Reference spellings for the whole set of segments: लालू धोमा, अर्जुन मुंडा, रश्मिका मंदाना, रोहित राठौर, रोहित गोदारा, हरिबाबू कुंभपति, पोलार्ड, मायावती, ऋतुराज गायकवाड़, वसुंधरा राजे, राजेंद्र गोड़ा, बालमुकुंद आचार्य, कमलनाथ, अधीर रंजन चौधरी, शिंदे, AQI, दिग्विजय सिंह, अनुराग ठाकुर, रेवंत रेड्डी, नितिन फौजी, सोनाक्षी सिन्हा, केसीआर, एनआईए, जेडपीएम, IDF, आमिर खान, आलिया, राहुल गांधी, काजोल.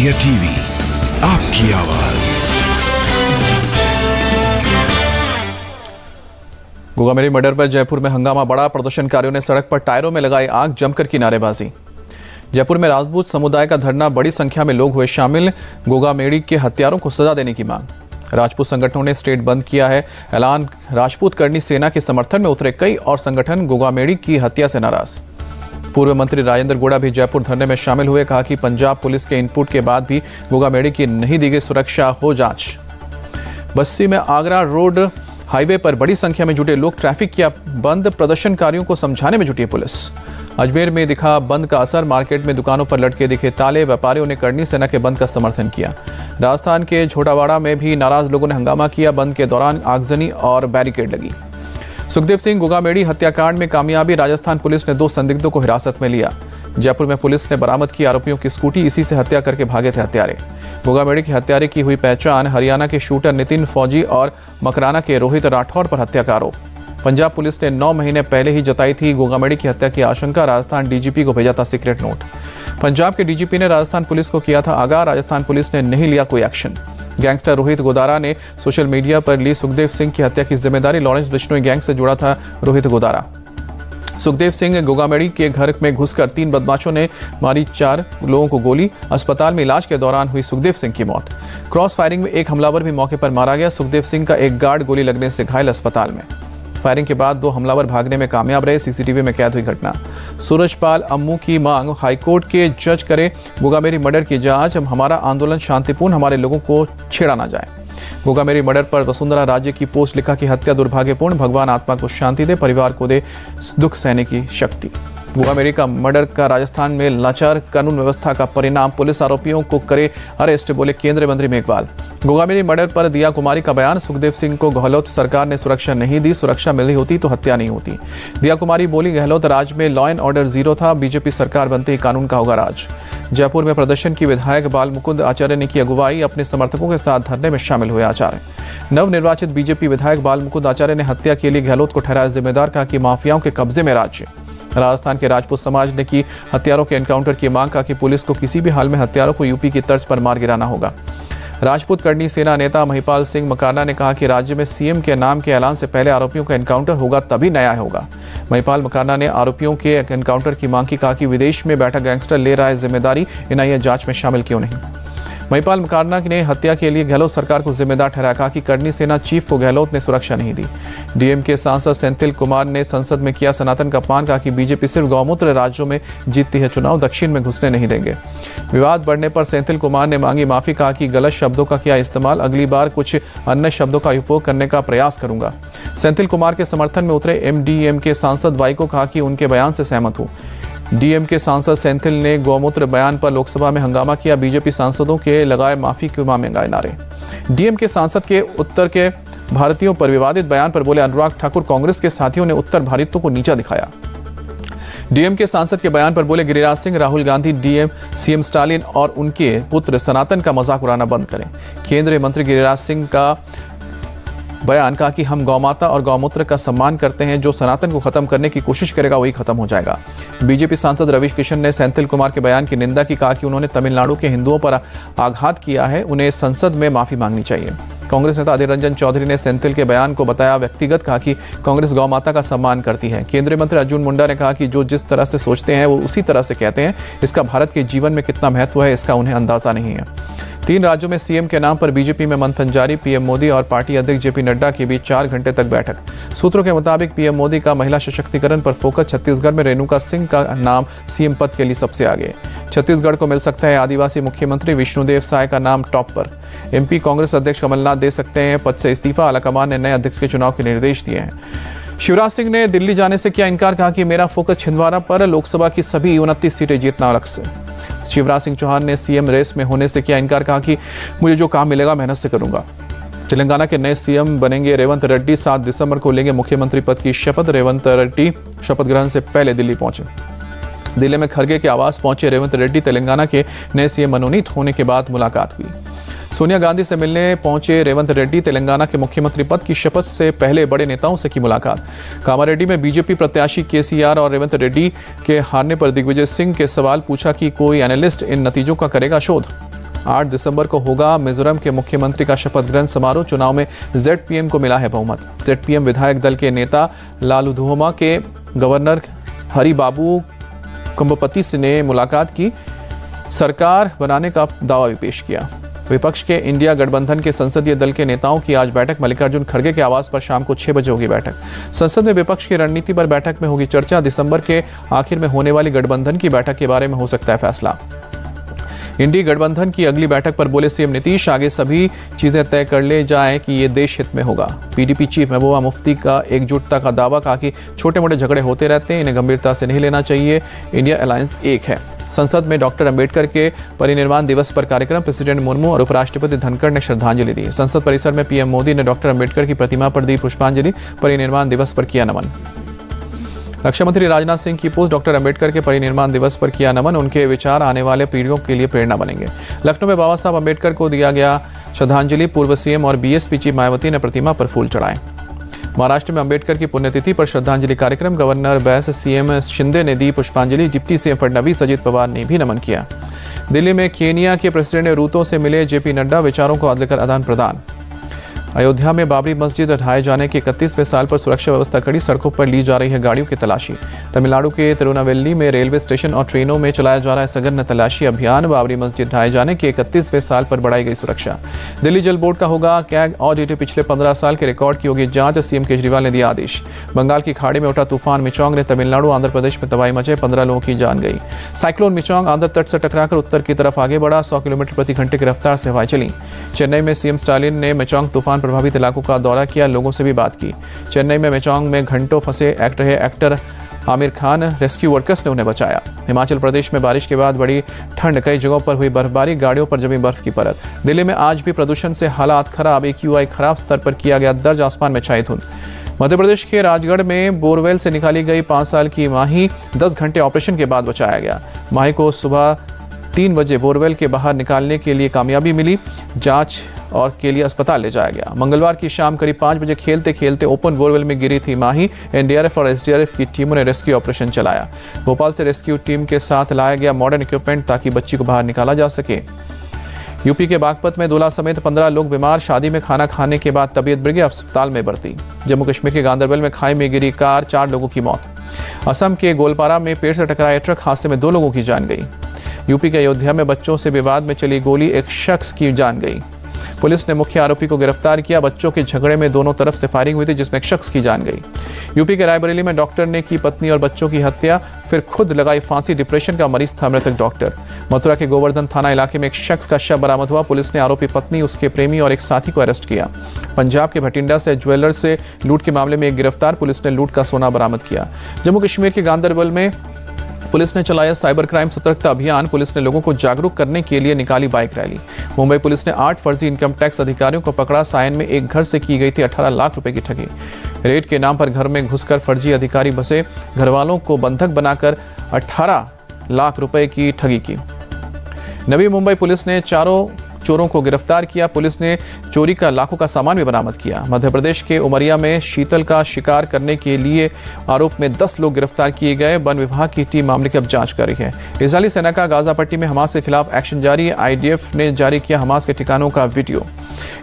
India TV, आपकी आवाज। Gogamedi murder पर जयपुर में हंगामा बढ़ा, प्रदर्शनकारियों ने सड़क पर टायरों में लगाई आग, जमकर की नारेबाजी। जयपुर में राजपूत समुदाय का धरना, बड़ी संख्या में लोग हुए शामिल, गोगामेडी के हत्यारों को सजा देने की मांग। राजपूत संगठनों ने स्टेट बंद किया है ऐलान, राजपूत करनी सेना के समर्थन में उतरे कई और संगठन, गोगामेडी की हत्या से नाराज। पूर्व मंत्री राजेंद्र गोड़ा भी जयपुर धरने में शामिल हुए, कहा कि पंजाब पुलिस के इनपुट के बाद भी गोगामेडी की नहीं दी गई सुरक्षा, हो जांच। बस्सी में आगरा रोड हाईवे पर बड़ी संख्या में जुटे लोग, ट्रैफिक किया बंद, प्रदर्शनकारियों को समझाने में जुटी पुलिस। अजमेर में दिखा बंद का असर, मार्केट में दुकानों पर लटके दिखे ताले, व्यापारियों ने करनी सेना के बंद का समर्थन किया। राजस्थान के झोटावाड़ा में भी नाराज लोगों ने हंगामा किया, बंद के दौरान आगजनी और बैरिकेड लगी। सुखदेव सिंह गोगामेडी हत्याकांड में कामयाबी, राजस्थान पुलिस ने 2 संदिग्धों को हिरासत में लिया। जयपुर में पुलिस ने बरामद की आरोपियों की स्कूटी, इसी से हत्या करके भागे थे हत्यारे। गोगामेडी के हत्यारे की हुई पहचान, हरियाणा के शूटर नितिन फौजी और मकाना के रोहित राठौर पर हत्या का आरोप। पंजाब पुलिस ने 9 महीने पहले ही जताई थी गोगामेडी की हत्या की आशंका, राजस्थान डीजीपी को भेजा था सीक्रेट नोट। पंजाब के डीजीपी ने राजस्थान पुलिस को किया था आगाह, राजस्थान पुलिस ने नहीं लिया कोई एक्शन। गैंगस्टर रोहित गोदारा ने सोशल मीडिया पर ली सुखदेव सिंह की हत्या की जिम्मेदारी, लॉरेंस बिश्नोई गैंग से जुड़ा था रोहित गोदारा। सुखदेव सिंह गोगामेडी के घर में घुसकर 3 बदमाशों ने मारी 4 लोगों को गोली, अस्पताल में इलाज के दौरान हुई सुखदेव सिंह की मौत। क्रॉस फायरिंग में एक हमलावर भी मौके पर मारा गया, सुखदेव सिंह का एक गार्ड गोली लगने से घायल, अस्पताल में। फायरिंग के बाद 2 हमलावर भागने में कामयाब रहे, सीसीटीवी में कैद हुई घटना। सूरज पाल अम्मू की मांग, हाईकोर्ट के जज करे गोगामेडी मर्डर की जांच, हमारा आंदोलन शांतिपूर्ण, हमारे लोगों को छेड़ा ना जाए। गोगामेडी मर्डर पर वसुंधरा राजे की पोस्ट, लिखा कि हत्या दुर्भाग्यपूर्ण, भगवान आत्मा को शांति दे, परिवार को दे दुख सहने की शक्ति। गोगामेडी का मर्डर का राजस्थान में लाचार कानून व्यवस्था का परिणाम, पुलिस आरोपियों को करे अरेस्ट, बोले केंद्रीय मंत्री मेघवाल। गोगामेडी मर्डर पर दिया कुमारी का बयान, सुखदेव सिंह को गहलोत सरकार ने सुरक्षा नहीं दी, सुरक्षा मिली होती तो हत्या नहीं होती। दिया कुमारी बोली, गहलोत राज में लॉ एंड ऑर्डर जीरो था, बीजेपी सरकार बनते ही कानून का होगा राज। जयपुर में प्रदर्शन की विधायक बालमुकुंद आचार्य ने की अगुवाई, अपने समर्थकों के साथ धरने में शामिल हुए आचार्य। नवनिर्वाचित बीजेपी विधायक बालमुकुंद आचार्य ने हत्या के लिए गहलोत को ठहराया जिम्मेदार, कहा कि माफियाओं के कब्जे में राज्य। राजस्थान के राजपूत समाज ने की हत्यारों के एनकाउंटर की मांग, कहा कि पुलिस को किसी भी हाल में हत्यारों को यूपी की तर्ज पर मार गिराना होगा। राजपूत करनी सेना नेता महिपाल सिंह मकाना ने कहा कि राज्य में सीएम के नाम के ऐलान से पहले आरोपियों का एनकाउंटर होगा तभी न्याय होगा। महिपाल मकाना ने आरोपियों के एनकाउंटर की मांग की, कहा कि विदेश में बैठा गैंगस्टर ले रहा है जिम्मेदारी, एनआईए जांच में शामिल क्यों नहीं। महिपाल मकाना ने हत्या के लिए गहलोत सरकार को जिम्मेदार ठहराया, कहा कि करनी सेना चीफ को गहलोत ने सुरक्षा नहीं दी। डीएम के सांसद सेंथिल कुमार ने संसद में किया सनातन का अपमान, कहा कि बीजेपी सिर्फ गौमूत्र राज्यों में जीतती है चुनाव, दक्षिण में घुसने नहीं देंगे। विवाद बढ़ने पर सेंथिल कुमार ने मांगी माफी, कहा कि गलत शब्दों का किया इस्तेमाल, अगली बार कुछ अन्य शब्दों का उपयोग करने का प्रयास करूंगा। सेंथिल कुमार के समर्थन में उतरे एमडीएम के सांसद वाई को, कहा कि उनके बयान से सहमत हूं। डीएम के सांसद सेंथिल ने गौमूत्र बयान पर लोकसभा में हंगामा किया, बीजेपी सांसदों के लगाए माफी की मांगे नारे। डीएम के सांसद के उत्तर के भारतीयों पर विवादित बयान पर बोले अनुराग ठाकुर, कांग्रेस के साथियों ने उत्तर भारतीयों को नीचा दिखाया। डीएम के सांसद के बयान पर बोले गिरिराज सिंह, राहुल गांधी, सीएम स्टालिन और उनके पुत्र सनातन का मजाक उड़ाना बंद करें। केंद्रीय मंत्री गिरिराज सिंह का बयान, कहा कि हम गौमाता और गौमूत्र का सम्मान करते हैं, जो सनातन को खत्म करने की कोशिश करेगा वही खत्म हो जाएगा। बीजेपी सांसद रविश किशन ने सेंथिल कुमार के बयान की निंदा की, कहा कि उन्होंने तमिलनाडु के हिंदुओं पर आघात किया है, उन्हें संसद में माफी मांगनी चाहिए। कांग्रेस नेता अधीर रंजन चौधरी ने सेंथिल के बयान को बताया व्यक्तिगत, कहा कि कांग्रेस गौमाता का सम्मान करती है। केंद्रीय मंत्री अर्जुन मुंडा ने कहा कि जो जिस तरह से सोचते हैं वो उसी तरह से कहते हैं, इसका भारत के जीवन में कितना महत्व है इसका उन्हें अंदाजा नहीं है। 3 राज्यों में सीएम के नाम पर बीजेपी में मंथन जारी, पीएम मोदी और पार्टी अध्यक्ष जेपी नड्डा के बीच 4 घंटे तक बैठक। सूत्रों के मुताबिक पीएम मोदी का महिला सशक्तिकरण पर फोकस, छत्तीसगढ़ में रेणुका सिंह का नाम सीएम पद के लिए सबसे आगे। छत्तीसगढ़ को मिल सकता है आदिवासी मुख्यमंत्री, विष्णुदेव साय का नाम टॉप पर। एमपी कांग्रेस अध्यक्ष कमलनाथ दे सकते हैं पद से इस्तीफा, आलाकमान ने नए अध्यक्ष के चुनाव के निर्देश दिए हैं। शिवराज सिंह ने दिल्ली जाने से किया इनकार, कहा कि मेरा फोकस छिंदवाड़ा पर, लोकसभा की सभी 29 सीटें जीतना लक्ष्य। शिवराज सिंह चौहान ने सीएम रेस में होने से किया इनकार, कहा कि मुझे जो काम मिलेगा मेहनत से करूंगा। तेलंगाना के नए सीएम बनेंगे रेवंत रेड्डी, 7 दिसंबर को लेंगे मुख्यमंत्री पद की शपथ। रेवंत रेड्डी शपथ ग्रहण से पहले दिल्ली पहुंचे। दिल्ली में खड़गे के आवास पहुंचे रेवंत रेड्डी, तेलंगाना के नए सीएम मनोनीत होने के बाद मुलाकात हुई। सोनिया गांधी से मिलने पहुंचे रेवंत रेड्डी, तेलंगाना के मुख्यमंत्री पद की शपथ से पहले बड़े नेताओं से की मुलाकात। कामारेड्डी में बीजेपी प्रत्याशी केसीआर और रेवंत रेड्डी के हारने पर दिग्विजय सिंह के सवाल पूछा कि कोई एनालिस्ट इन नतीजों का करेगा शोध। 8 दिसंबर को होगा मिजोरम के मुख्यमंत्री का शपथ ग्रहण समारोह। चुनाव में जेडपीएम को मिला है बहुमत। जेडपीएम विधायक दल के नेता लालू धोमा के गवर्नर हरिबाबू कुंभपति ने मुलाकात की, सरकार बनाने का दावा भी पेश किया। विपक्ष के इंडिया गठबंधन के संसदीय दल के नेताओं की आज बैठक। मल्लिकार्जुन खड़गे के आवास पर शाम को 6 बजे होगी बैठक। संसद में विपक्ष की रणनीति पर बैठक में होगी चर्चा। दिसंबर के आखिर में होने वाली गठबंधन की बैठक के बारे में हो सकता है फैसला। इंडी गठबंधन की अगली बैठक पर बोले सीएम नीतीश, आगे सभी चीजें तय कर ले जाएं कि ये देश हित में होगा। पीडीपी चीफ महबूबा मुफ्ती का एकजुटता का दावा, कहा कि छोटे मोटे झगड़े होते रहते हैं, इन्हें गंभीरता से नहीं लेना चाहिए, इंडिया अलायंस एक है। संसद में डॉक्टर अंबेडकर के परिनिर्वाण दिवस पर कार्यक्रम। प्रेसिडेंट मुर्मू और उपराष्ट्रपति धनखड़ ने श्रद्धांजलि दी। संसद परिसर में पीएम मोदी ने डॉक्टर अंबेडकर की प्रतिमा पर दी पुष्पांजलि। परिनिर्वाण दिवस पर किया नमन। रक्षा मंत्री राजनाथ सिंह की पोस्ट, डॉक्टर अंबेडकर के परिनिर्वाण दिवस पर किया नमन। उनके विचार आने वाले पीढ़ियों के लिए प्रेरणा बनेंगे। लखनऊ में बाबा साहब अंबेडकर को दिया गया श्रद्धांजलि। पूर्व सीएम और बीएसपी चीफ मायावती ने प्रतिमा पर फूल चढ़ाए। महाराष्ट्र में अंबेडकर की पुण्यतिथि पर श्रद्धांजलि कार्यक्रम। गवर्नर बैस सीएम शिंदे ने दी पुष्पांजलि। डिप्टी सीएम फडणवीस, अजित पवार ने भी नमन किया। दिल्ली में केनिया के प्रेसिडेंट रूतो से मिले जेपी नड्डा, विचारों को लेकर आदान प्रदान। अयोध्या में बाबरी मस्जिद ढाए जाने के 31वें साल पर सुरक्षा व्यवस्था कड़ी, सड़कों पर ली जा रही है गाड़ियों की तलाशी। तमिलनाडु के तिरुनेलवेली में रेलवे स्टेशन और ट्रेनों में चलाया जा रहा है सघन तलाशी अभियान। बाबरी मस्जिद ढाए जाने के 31वें साल पर बढ़ाई गई सुरक्षा। दिल्ली जल बोर्ड का होगा कैग ऑडिट, पिछले 15 साल के रिकॉर्ड की होगी जाँच। सीएम केजरीवाल ने दिया आदेश। बंगाल की खाड़ी में उठा तूफान मिचौंग ने तमिलनाडु आंध्र प्रदेश में तबाही मचाई, 15 लोगों की जान गई। साइक्लोन मिचौंग आंध्र तट से टकराकर उत्तर की तरफ आगे बढ़ा, 100 किलोमीटर प्रति घंटे की रफ्तार से हवाएं चली। चेन्नई में सीएम स्टालिन ने मिचौंग तूफान प्रभावित इलाकों का दौरा किया, लोगों से भी बात की। चेन्नई में मेचौंग में घंटों फंसे actor आमिर खान, rescue workers ने उन्हें बचाया। हिमाचल प्रदेश में बारिश के बाद बड़ी ठंड, कई जगहों पर हुई बर्फबारी, गाड़ियों पर जमी बर्फ की परत। दिल्ली में आज भी प्रदूषण से हालात खराब, AQI खराब स्तर पर किया गया दर्ज, आसमान में छाई धुंध। मध्य प्रदेश के राजगढ़ में बोरवेल से निकाली गई 5 साल की माही, 10 घंटे ऑपरेशन के बाद बचाया गया। माही को सुबह 3 बजे बोरवेल के बाहर निकालने के लिए कामयाबी मिली, जांच और के लिए अस्पताल ले जाया गया। मंगलवार की शाम करीब 5 बजे खेलते खेलते ओपन बोरवेल में गिरी थी माही। एनडीआरएफ और एसडीआरएफ की टीमों ने रेस्क्यू ऑपरेशन चलाया। भोपाल से रेस्क्यू टीम के साथ लाया गया मॉडर्न इक्विपमेंट ताकि बच्ची को बाहर निकाला जा सके। यूपी के बागपत में दूल्हा समेत 15 लोग बीमार, शादी में खाना खाने के बाद तबीयत बिगड़ी, अस्पताल में भर्ती। जम्मू कश्मीर के गांधरबल में खाई में गिरी कार, 4 लोगों की मौत। असम के गोलपारा में पेड़ से टकराया ट्रक, हादसे में 2 लोगों की जान गई। यूपी के अयोध्या में बच्चों से विवाद में चली गोली, एक शख्स की जान गई। पुलिस ने मुख्य आरोपी को गिरफ्तार किया। बच्चों के झगड़े में दोनों तरफ से फायरिंग हुई थी जिसमें एक शख्स की जान गई। यूपी के रायबरेली में डॉक्टर ने की पत्नी और बच्चों की हत्या, फिर खुद लगाई फांसी, डिप्रेशन का मरीज था मृतक डॉक्टर। मथुरा के गोवर्धन थाना इलाके में एक शख्स का शव बरामद हुआ। पुलिस ने आरोपी पत्नी, उसके प्रेमी और एक साथी को अरेस्ट किया। पंजाब के भटिंडा से ज्वेलर से लूट के मामले में एक गिरफ्तार, पुलिस ने लूट का सोना बरामद किया। जम्मू कश्मीर के गांधरबल में पुलिस ने चलाया साइबर क्राइम सतर्कता अभियान। पुलिस ने लोगों को जागरूक करने के लिए निकाली बाइक रैली। मुंबई पुलिस ने 8 फर्जी इनकम टैक्स अधिकारियों को पकड़ा। सायन में एक घर से की गई थी 18 लाख रुपए की ठगी। रेड के नाम पर घर में घुसकर फर्जी अधिकारी बसे, घर वालों को बंधक बनाकर 18 लाख रुपए की ठगी की। नवी मुंबई पुलिस ने 4 चोरों को गिरफ्तार किया। पुलिस ने चोरी का लाखों का सामान भी बरामद किया। मध्य प्रदेश के उमरिया में शीतल का शिकार करने के लिए आरोप में 10 लोग गिरफ्तार किए गए। वन विभाग की टीम मामले की अब जांच कर रही है। इजरायली सेना का गाजा पट्टी में हमास के खिलाफ एक्शन जारी है। IDF ने जारी किया हमास के ठिकानों का वीडियो।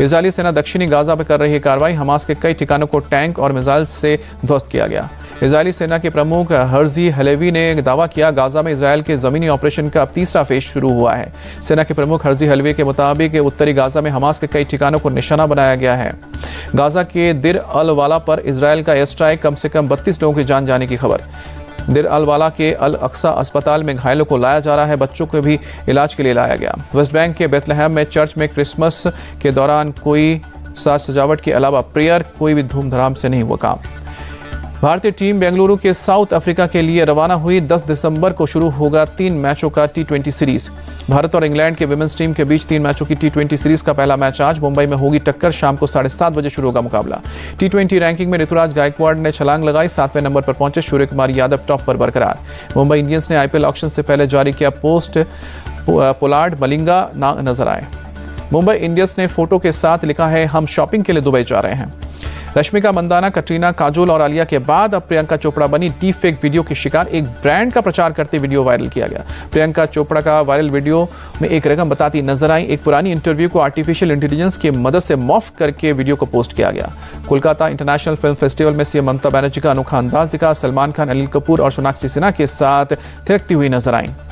इजरायली सेना दक्षिणी गाजा पर कर रही है कार्रवाई। हमास के कई ठिकानों को टैंक और मिसाइल से ध्वस्त किया गया। इजरायली सेना के प्रमुख हरजी हलेवी ने दावा किया, गाजा में इजरायल के जमीनी ऑपरेशन का अब 3रा फेज शुरू हुआ है। सेना के प्रमुख हरजी हलेवी के मुताबिक उत्तरी गाजा में हमास के कई ठिकानों को निशाना बनाया गया है। गाजा के दिर अलवाला पर इजरायल का एयर स्ट्राइक, कम से कम 32 लोगों की जान जाने की खबर। दिर अलवाला के अल अक्सा अस्पताल में घायलों को लाया जा रहा है। बच्चों को भी इलाज के लिए लाया गया। वेस्ट बैंक के बेथलहम में चर्च में क्रिसमस के दौरान कोई साज सजावट के अलावा प्रेयर कोई भी धूमधाम से नहीं हुआ काम। भारतीय टीम बेंगलुरु के साउथ अफ्रीका के लिए रवाना हुई। 10 दिसंबर को शुरू होगा 3 मैचों का T20 सीरीज। भारत और इंग्लैंड के विमेंस टीम के बीच 3 मैचों की T20 सीरीज का पहला मैच आज मुंबई में होगी टक्कर। शाम को 7:30 बजे शुरू होगा मुकाबला। T20 रैंकिंग में ऋतुराज गायकवाड़ ने छलांग लगाई, 7वें नंबर पर पहुंचे। सूर्य कुमार यादव टॉप पर बरकरार। मुंबई इंडियंस ने IPL ऑक्शन से पहले जारी किया पोस्ट, पोलार्ड मलिंगा ना नजर आए। मुंबई इंडियंस ने फोटो के साथ लिखा है, हम शॉपिंग के लिए दुबई जा रहे हैं। रश्मिका मंदाना, कटरीना, काजोल और आलिया के बाद अब प्रियंका चोपड़ा बनी डीप फेक वीडियो की शिकार। एक ब्रांड का प्रचार करते वीडियो वायरल किया गया। प्रियंका चोपड़ा का वायरल वीडियो में एक रकम बताती नजर आई। एक पुरानी इंटरव्यू को आर्टिफिशियल इंटेलिजेंस की मदद से मॉफ करके वीडियो को पोस्ट किया गया। कोलकाता इंटरनेशनल फिल्म फेस्टिवल में सीएम ममता बनर्जी का अनोखा अंदाज दिखा। सलमान खान, अनिल कपूर और सोनाक्षी सिन्हा के साथ थिरकती हुई नजर आई।